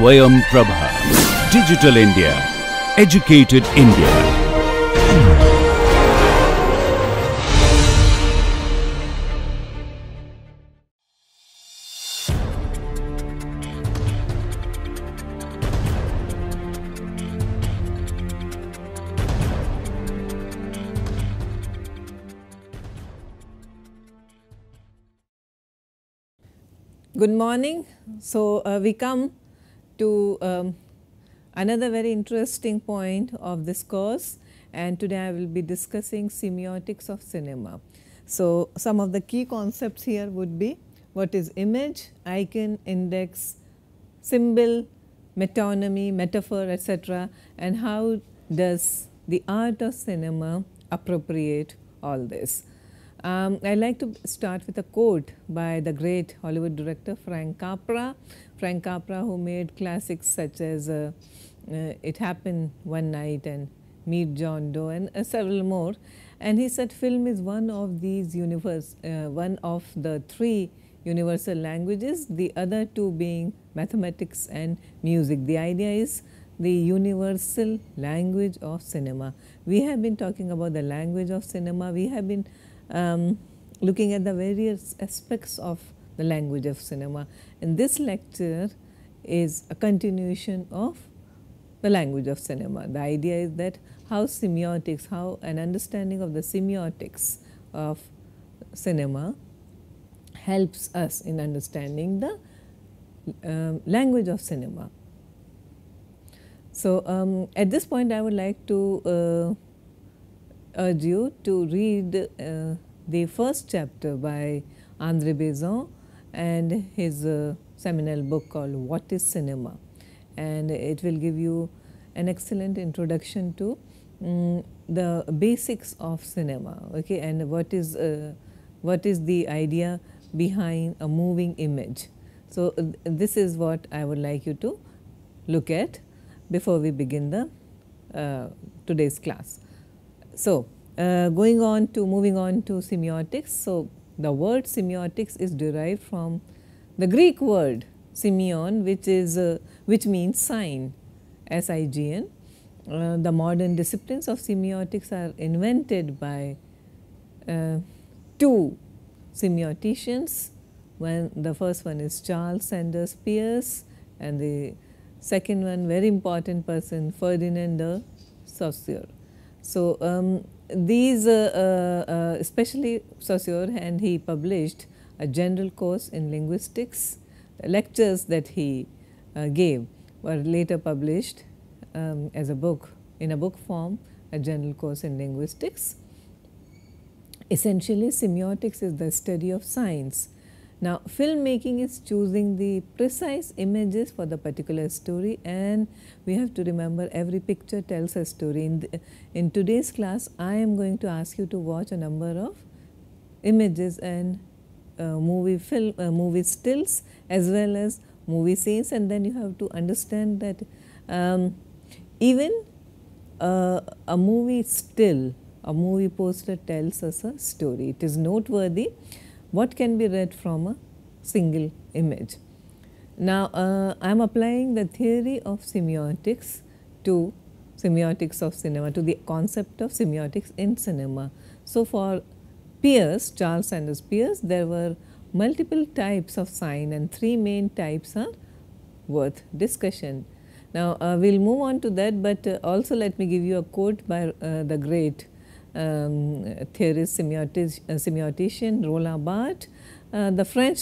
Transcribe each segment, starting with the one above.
Swayam Prabha. Digital India. Educated India. Good morning. So, we come to another very interesting point of this course, and today I will be discussing semiotics of cinema. So, some of the key concepts here would be what is image, icon, index, symbol, metonymy, metaphor, etc., and how does the art of cinema appropriate all this. I like to start with a quote by the great Hollywood director Frank Capra. Frank Capra, who made classics such as It Happened One Night and Meet John Doe and several more. And he said film is one of these one of the three universal languages, the other two being mathematics and music. The idea is the universal language of cinema. We have been talking about the language of cinema. We have been looking at the various aspects of the language of cinema, and this lecture is a continuation of the language of cinema. The idea is that how semiotics, how an understanding of the semiotics of cinema helps us in understanding the language of cinema. So, at this point I would like to urge you to read the first chapter by Andre Bazin and his seminal book called What is Cinema, and it will give you an excellent introduction to the basics of cinema, okay, and what is the idea behind a moving image. So, this is what I would like you to look at before we begin the today's class. So, moving on to semiotics. So, the word semiotics is derived from the Greek word semeion, which is which means sign, S-I-G-N. The modern disciplines of semiotics are invented by two semioticians. The first one is Charles Sanders Peirce, and the second one, very important person, Ferdinand de Saussure. So, these especially Saussure, and he published a general course in linguistics. Lectures that he gave were later published as a book, in a book form, a general course in linguistics. Essentially, semiotics is the study of signs. Now, filmmaking is choosing the precise images for the particular story, and we have to remember every picture tells a story. In today's class, I am going to ask you to watch a number of images and movie stills as well as movie scenes, and then you have to understand that even a movie still, a movie poster tells us a story. It is noteworthy what can be read from a single image. Now, I am applying the theory of semiotics to semiotics of cinema, to the concept of semiotics in cinema. So, for Peirce, Charles Sanders Peirce, there were multiple types of sign, and three main types are worth discussion. Now, we will move on to that, but also let me give you a quote by the great theorist semiotician Roland Barthes, the French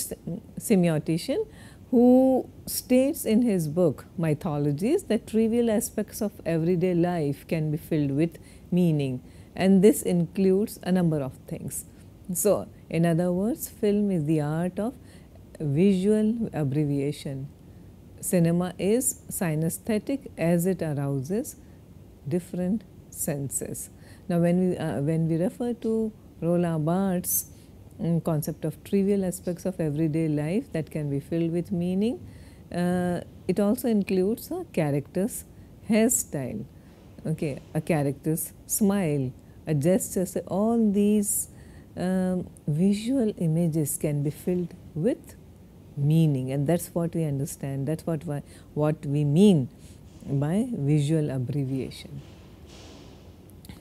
semiotician, who states in his book Mythologies that trivial aspects of everyday life can be filled with meaning, and this includes a number of things. So, in other words, film is the art of visual abbreviation. Cinema is synesthetic as it arouses different senses. Now, when we refer to Roland Barthes' concept of trivial aspects of everyday life that can be filled with meaning, it also includes a character's hairstyle, okay, a character's smile, a gesture. So, all these visual images can be filled with meaning, and that's what we understand, that's what we mean by visual abbreviation.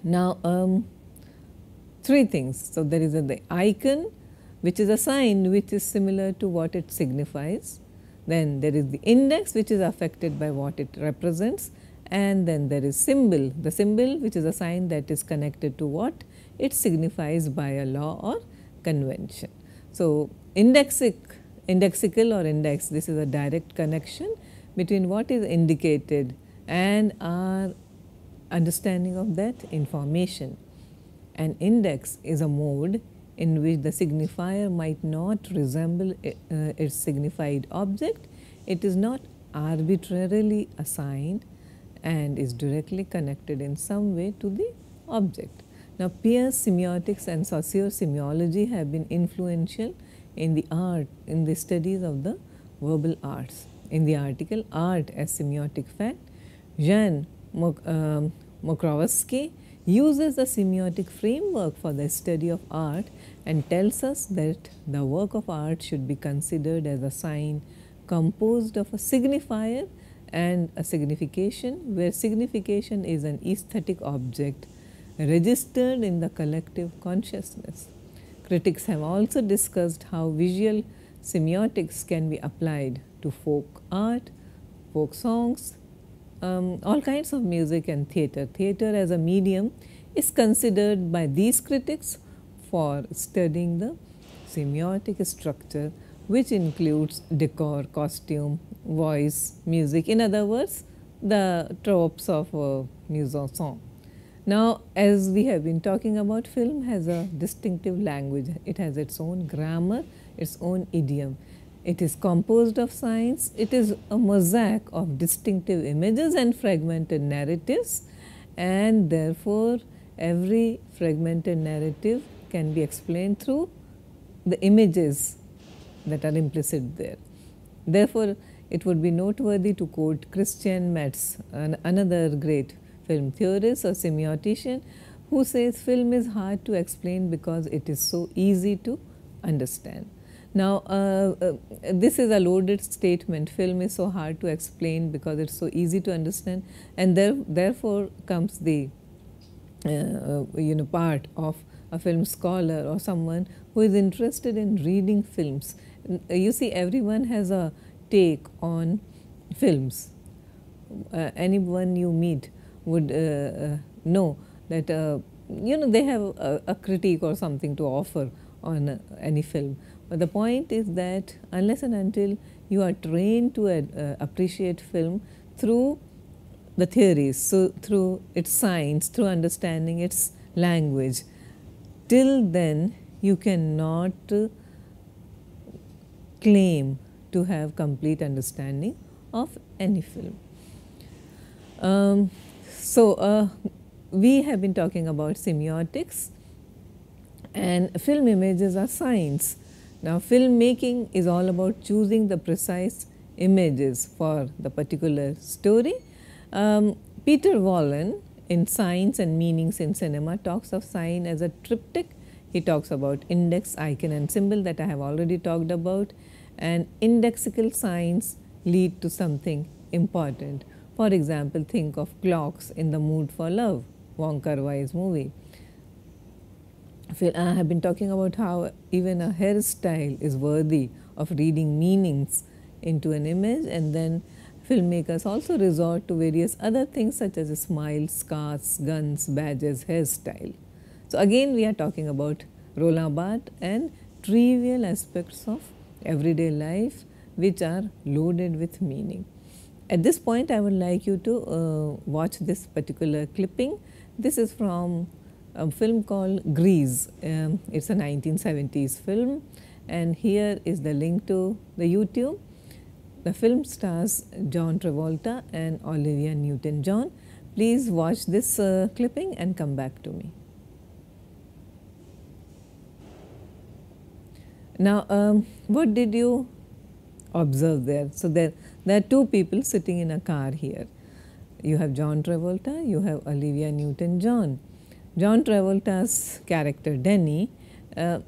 Now, three things. So, there is the icon, which is a sign which is similar to what it signifies. Then there is the index, which is affected by what it represents, and then there is symbol, the symbol which is a sign that is connected to what it signifies by a law or convention. So, indexical or index, this is a direct connection between what is indicated and our understanding of that information. An index is a mode in which the signifier might not resemble its signified object. It is not arbitrarily assigned and is directly connected in some way to the object. Now, Peirce semiotics and Saussure semiology have been influential in the art, in the studies of the verbal arts. In the article Art as Semiotic Fact, Jan Mokrovsky uses the semiotic framework for the study of art and tells us that the work of art should be considered as a sign composed of a signifier and a signification, where signification is an aesthetic object registered in the collective consciousness. Critics have also discussed how visual semiotics can be applied to folk art, folk songs, all kinds of music, and theatre. Theatre as a medium is considered by these critics for studying the semiotic structure, which includes decor, costume, voice, music, in other words, the tropes of mise-en-scène. Now, as we have been talking about, film has a distinctive language. It has its own grammar, its own idiom. It is composed of signs. It is a mosaic of distinctive images and fragmented narratives, and therefore, every fragmented narrative can be explained through the images that are implicit there. Therefore, it would be noteworthy to quote Christian Metz, another great film theorist or semiotician, who says film is hard to explain because it is so easy to understand. Now, this is a loaded statement. Film is so hard to explain because it is so easy to understand, and therefore comes the part of a film scholar or someone who is interested in reading films. You see, everyone has a take on films. Anyone you meet would know that they have a critique or something to offer on any film. But the point is that unless and until you are trained to appreciate film through the theories, so through its signs, through understanding its language, till then you cannot claim to have complete understanding of any film. We have been talking about semiotics, and film images are signs. Now, film making is all about choosing the precise images for the particular story. Peter Wollen in Signs and Meanings in Cinema talks of sign as a triptych. He talks about index, icon and symbol that I have already talked about, and indexical signs lead to something important. For example, think of clocks in The Mood for Love, Wong Kar-wai's movie. I have been talking about how even a hairstyle is worthy of reading meanings into an image, and then filmmakers also resort to various other things such as smiles, scarves, guns, badges, hairstyle. So, again we are talking about Roland Barthes and trivial aspects of everyday life which are loaded with meaning. At this point, I would like you to watch this particular clipping. This is from a film called Grease. It is a 1970s film, and here is the link to the YouTube. The film stars John Travolta and Olivia Newton-John. Please watch this clipping and come back to me. Now, what did you observe there? So, there are two people sitting in a car here. You have John Travolta, you have Olivia Newton-John. John Travolta's character Denny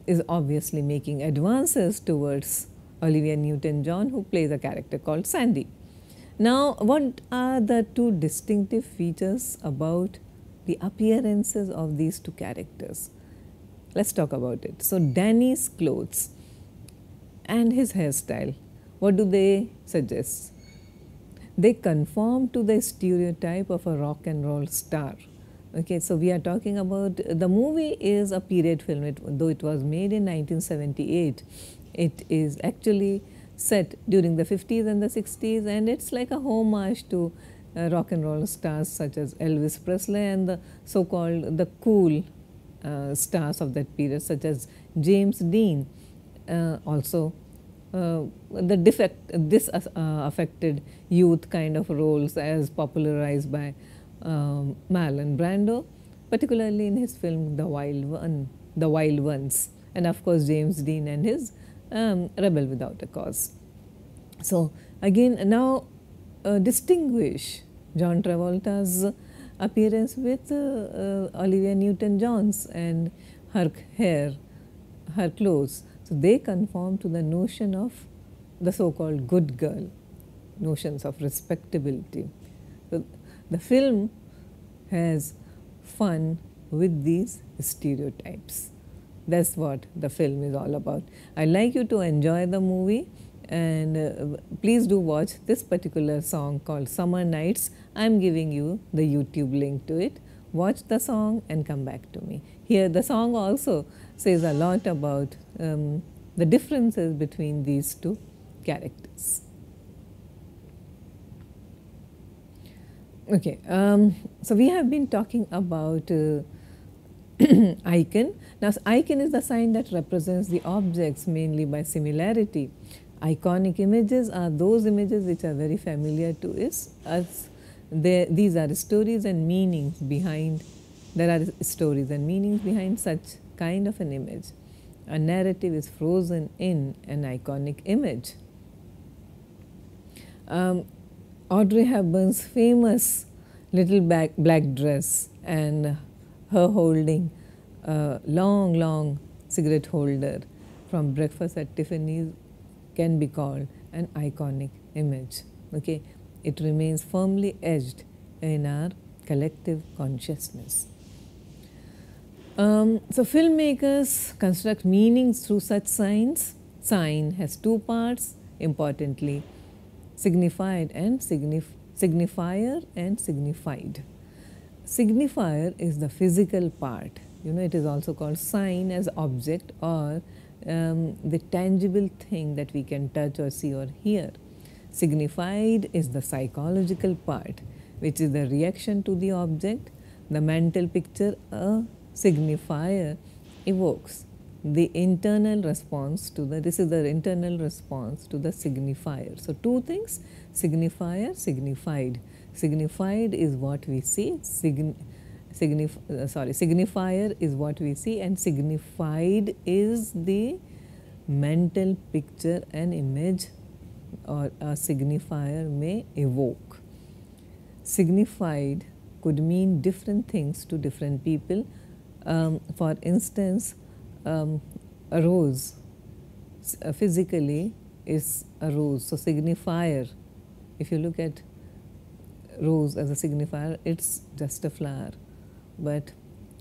is obviously making advances towards Olivia Newton-John, who plays a character called Sandy. Now, what are the two distinctive features about the appearances of these two characters? Let's talk about it. So, Danny's clothes and his hairstyle, what do they suggest? They conform to the stereotype of a rock and roll star. Okay, so we are talking about, the movie is a period film, though it was made in 1978. It is actually set during the 50s and the 60s, and it's like a homage to rock and roll stars such as Elvis Presley and the so-called the cool stars of that period such as James Dean. Also, this affected youth kind of roles as popularized by Marlon Brando, particularly in his film The Wild Ones, and of course James Dean and his Rebel Without a Cause. So again, now distinguish John Travolta's appearance with Olivia Newton-John's and her hair, her clothes. So they conform to the notion of the so-called good girl, notions of respectability. So the film has fun with these stereotypes. That's what the film is all about. I'd like you to enjoy the movie, and please do watch this particular song called Summer Nights. I'm giving you the YouTube link to it. Watch the song and come back to me. Here the song also says a lot about the differences between these two characters. Okay, so we have been talking about icon. Now, icon is the sign that represents the objects mainly by similarity. Iconic images are those images which are very familiar to us. These are stories and meanings behind, such kind of an image. A narrative is frozen in an iconic image. Audrey Hepburn's famous little black dress and her holding a long cigarette holder from Breakfast at Tiffany's can be called an iconic image. Okay, it remains firmly edged in our collective consciousness. So filmmakers construct meanings through such signs. Sign has two parts, importantly, signified and signifier and signified. Signifier is the physical part, you know, it is also called sign as object or the tangible thing that we can touch or see or hear. Signified is the psychological part, which is the reaction to the object, the mental picture a signifier evokes, the internal response to the, this is the internal response to the signifier. So two things, signifier, signified. Signified is what we see, signifier is what we see, and signified is the mental picture an image or a signifier may evoke. Signified could mean different things to different people. For instance, a rose physically is a rose. So signifier, if you look at rose as a signifier, it's just a flower. But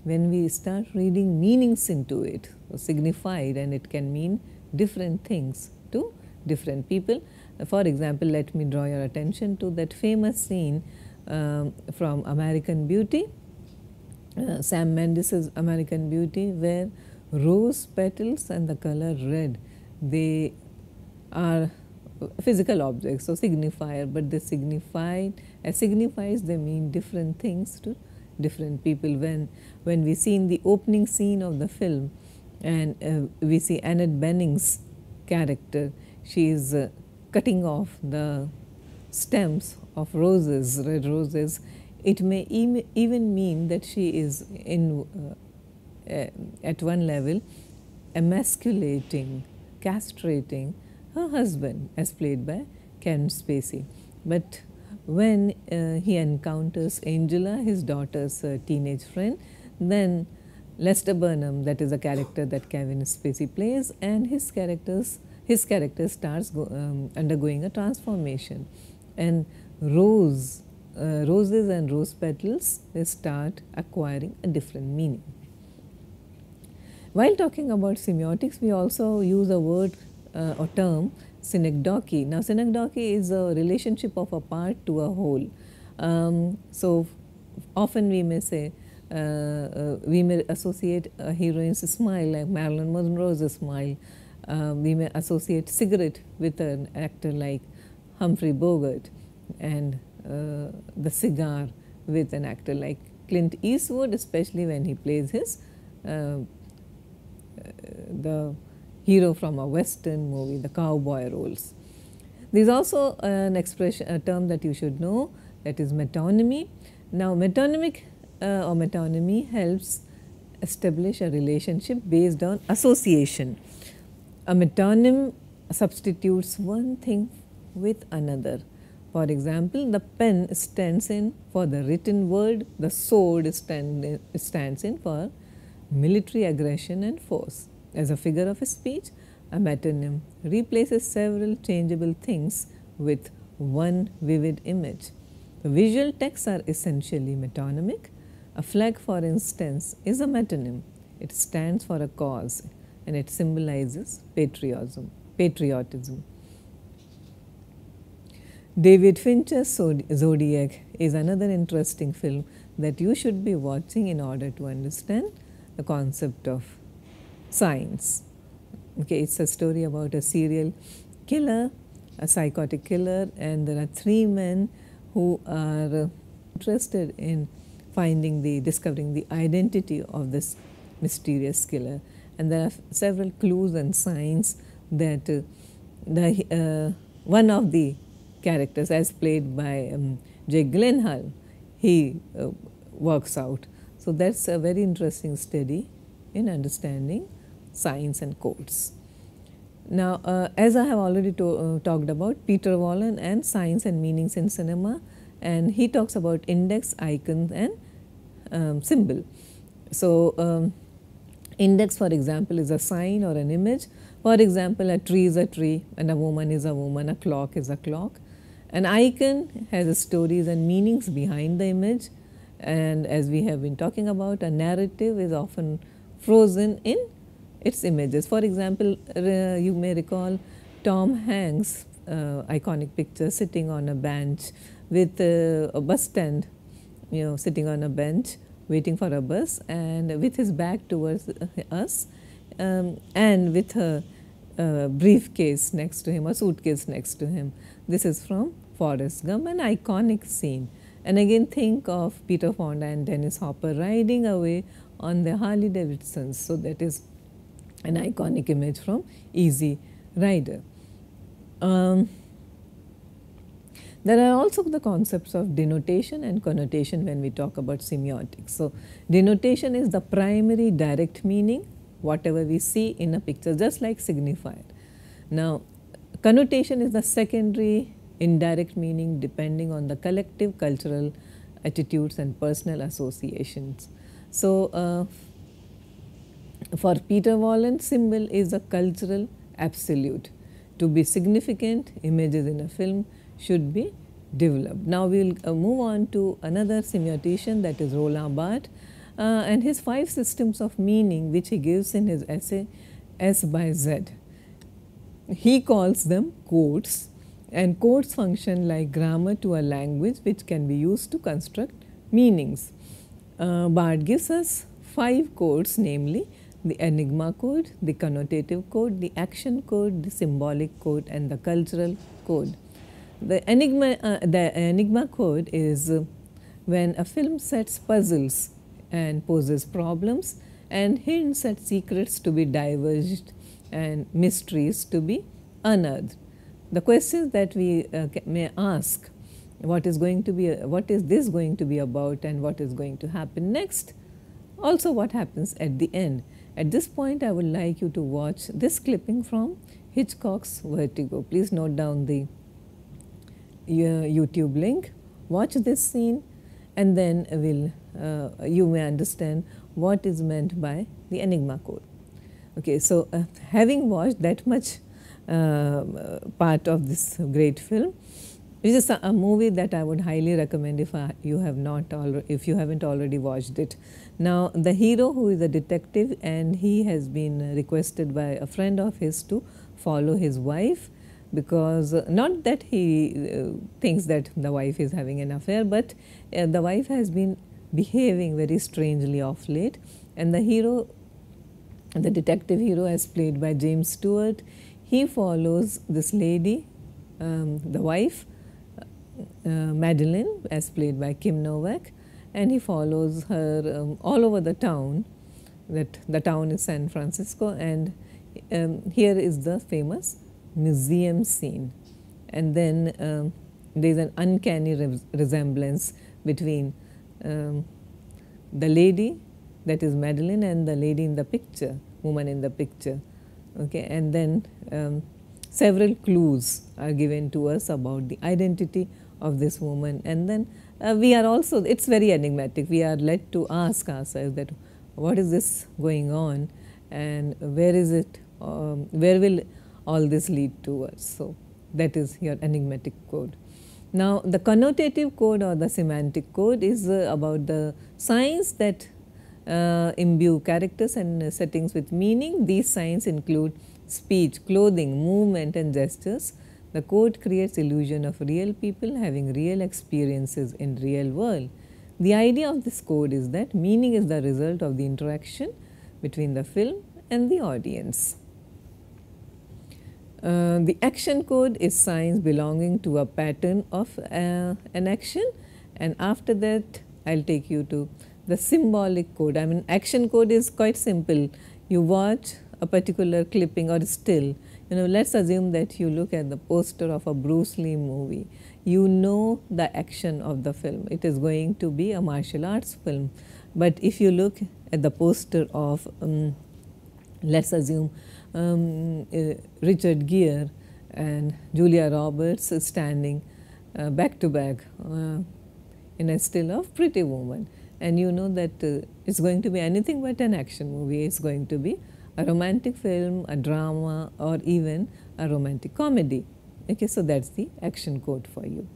when we start reading meanings into it, signified, and it can mean different things to different people. For example, let me draw your attention to that famous scene from American Beauty, Sam Mendes's American Beauty, where rose petals and the color red, they are physical objects, so signifier, but they signify, as signifies, they mean different things to different people. When we see in the opening scene of the film, and we see Annette Bening's character, she is cutting off the stems of roses, red roses, it may even mean that she is in, at one level, emasculating, castrating her husband as played by Kevin Spacey. But when he encounters Angela, his daughter's teenage friend, then Lester Burnham, that is a character that Kevin Spacey plays, and his characters, his character starts undergoing a transformation, and roses and rose petals, they start acquiring a different meaning. While talking about semiotics, we also use a word or term synecdoche. Now, synecdoche is a relationship of a part to a whole. So, often we may say, we may associate a heroine's smile like Marilyn Monroe's smile. We may associate cigarette with an actor like Humphrey Bogart, and the cigar with an actor like Clint Eastwood, especially when he plays his the hero from a Western movie, the cowboy roles. There is also an expression, a term that you should know, that is metonymy. Now, metonymic or metonymy helps establish a relationship based on association. A metonym substitutes one thing with another. For example, the pen stands in for the written word, the sword stands in for military aggression and force. As a figure of speech, a metonym replaces several changeable things with one vivid image. The visual texts are essentially metonymic. A flag, for instance, is a metonym. It stands for a cause and it symbolizes patriotism. David Fincher's Zodiac is another interesting film that you should be watching in order to understand the concept of science. Okay, it's a story about a serial killer, a psychotic killer, and there are three men who are interested in discovering the identity of this mysterious killer. And there are several clues and signs that one of the characters, as played by Jake Gyllenhaal, he works out. So that's a very interesting study in understanding science and codes. Now, as I have already talked about Peter Wollen and science and meanings in cinema, and he talks about index, icon, and symbol. So, index, for example, is a sign or an image. For example, a tree is a tree and a woman is a woman, a clock is a clock. An icon has stories and meanings behind the image, and as we have been talking about, a narrative is often frozen in its images. For example, you may recall Tom Hanks' iconic picture sitting on a bench with a bus stand, you know, sitting on a bench waiting for a bus, and with his back towards us, and with a briefcase next to him, a suitcase next to him. This is from Forrest Gump, an iconic scene. And again, think of Peter Fonda and Dennis Hopper riding away on the Harley Davidsons. So, that is an iconic image from Easy Rider. There are also the concepts of denotation and connotation when we talk about semiotics. So, denotation is the primary direct meaning, whatever we see in a picture, just like signifier. Now, connotation is the secondary indirect meaning, depending on the collective cultural attitudes and personal associations. So, for Peter Wollen, symbol is a cultural absolute. To be significant, images in a film should be developed. Now, we will move on to another semiotician, that is Roland Barthes, and his 5 systems of meaning, which he gives in his essay S by Z. He calls them codes, and codes function like grammar to a language, which can be used to construct meanings. Barthes gives us 5 codes, namely the enigma code, the connotative code, the action code, the symbolic code, and the cultural code. The enigma code is when a film sets puzzles and poses problems and hints at secrets to be diverged and mysteries to be unearthed. The questions that we may ask, what is this going to be about, and what is going to happen next, also what happens at the end. At this point, I would like you to watch this clipping from Hitchcock's Vertigo. Please note down the YouTube link, watch this scene, and then you may understand what is meant by the enigma code. Okay, so having watched that much part of this great film, which is a movie that I would highly recommend if you have not already, if you haven't already watched it. Now, the hero, who is a detective, and he has been requested by a friend of his to follow his wife, because not that he thinks that the wife is having an affair, but the wife has been behaving very strangely of late, and the hero, the detective hero, as played by James Stewart, he follows this lady, the wife, Madeline, as played by Kim Novak, and he follows her all over the town. That the town is San Francisco, and here is the famous museum scene, and then there is an uncanny resemblance between the lady, that is Madeline, and the lady in the picture, woman in the picture. Okay, and then several clues are given to us about the identity of this woman, and then we are also, it's very enigmatic. We are led to ask ourselves that what is this going on, and where is it? Where will all this lead towards? So that is your enigmatic code. Now, the connotative code or the semantic code is about the signs that imbue characters and settings with meaning. These signs include speech, clothing, movement, and gestures. The code creates illusion of real people having real experiences in real world. The idea of this code is that meaning is the result of the interaction between the film and the audience. The action code is signs belonging to a pattern of an action, and after that I will take you to the symbolic code. I mean, action code is quite simple. You watch a particular clipping or still, you know, let us assume that you look at the poster of a Bruce Lee movie. You know the action of the film. It is going to be a martial arts film, but if you look at the poster of let us assume Richard Gere and Julia Roberts standing back to back in a still of Pretty Woman, and you know that it's going to be anything but an action movie. It's going to be a romantic film, a drama, or even a romantic comedy. Okay, so that's the action code for you.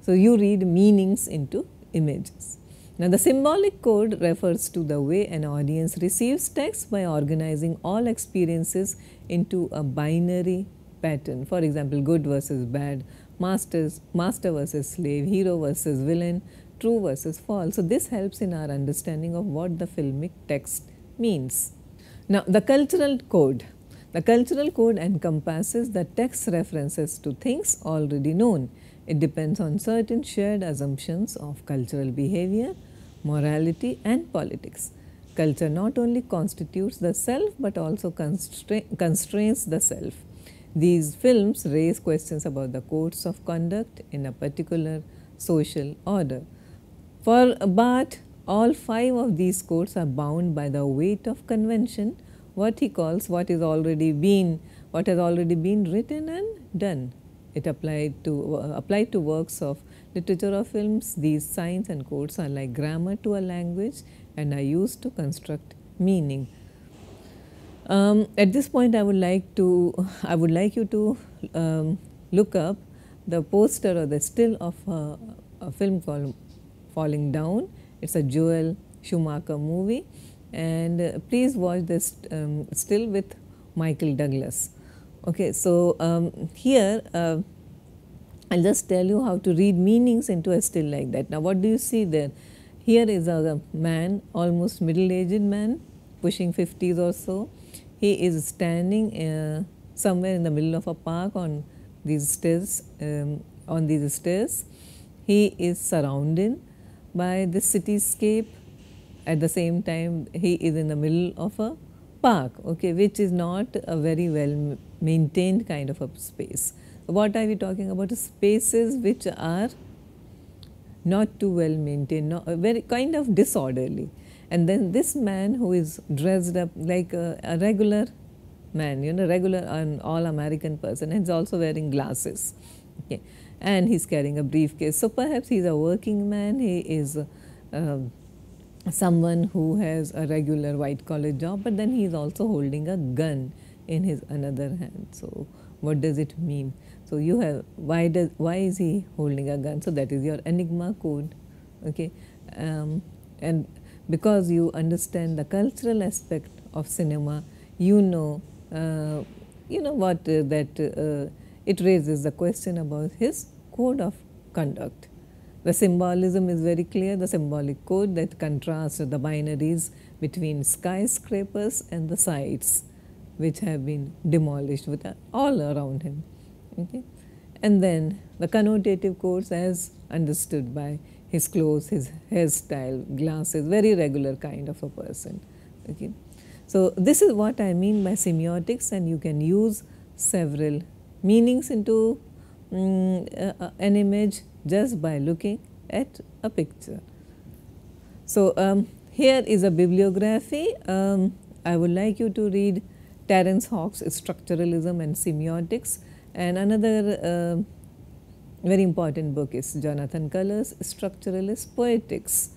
So you read meanings into images. Now, the symbolic code refers to the way an audience receives text by organizing all experiences into a binary pattern. For example, good versus bad, master versus slave, hero versus villain, true versus false. So this helps in our understanding of what the filmic text means. Now, the cultural code. The cultural code encompasses the text references to things already known. It depends on certain shared assumptions of cultural behavior, morality, and politics. Culture not only constitutes the self, but also constrains the self. These films raise questions about the codes of conduct in a particular social order. For Barthes, all 5 of these codes are bound by the weight of convention, what he calls what has already been written and done. It applied to works of literature or films. These signs and codes are like grammar to a language and are used to construct meaning. At this point, I would like you to look up the poster or the still of a film called Falling Down. It's a Joel Schumacher movie, and please watch this still with Michael Douglas. Okay, so here I'll just tell you how to read meanings into a still like that. Now, what do you see there? Here is a man, almost middle-aged man, pushing 50s or so. He is standing somewhere in the middle of a park on these stairs. He is surrounded by the cityscape. At the same time, he is in the middle of a park, okay, which is not a very well maintained kind of a space. What are we talking about? Spaces which are not too well maintained, very kind of disorderly. And then this man, who is dressed up like a regular man, you know, regular and all-American person, and is also wearing glasses, okay, and he's carrying a briefcase. So perhaps he's a working man. He is someone who has a regular white-collar job, but then he is also holding a gun in his another hand. So what does it mean? So you have, why is he holding a gun? So that is your enigma code, okay? And because you understand the cultural aspect of cinema, you know what that it raises the question about his code of conduct. The symbolism is very clear, the symbolic code that contrasts the binaries between skyscrapers and the sites which have been demolished with all around him. Okay. And then the connotative codes as understood by his clothes, his hairstyle, glasses, very regular kind of a person. Okay. So, this is what I mean by semiotics, and you can use several meanings into an image just by looking at a picture. So, here is a bibliography. I would like you to read Terence Hawkes' Structuralism and Semiotics, and another very important book is Jonathan Culler's Structuralist Poetics,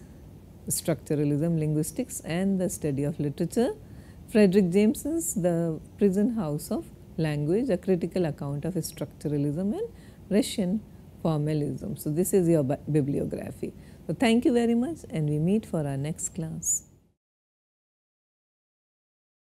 Structuralism, Linguistics and the Study of Literature, Frederick Jameson's The Prison House of Language, A Critical Account of Structuralism and Russian Formalism. So, this is your bibliography. So, thank you very much, and we meet for our next class.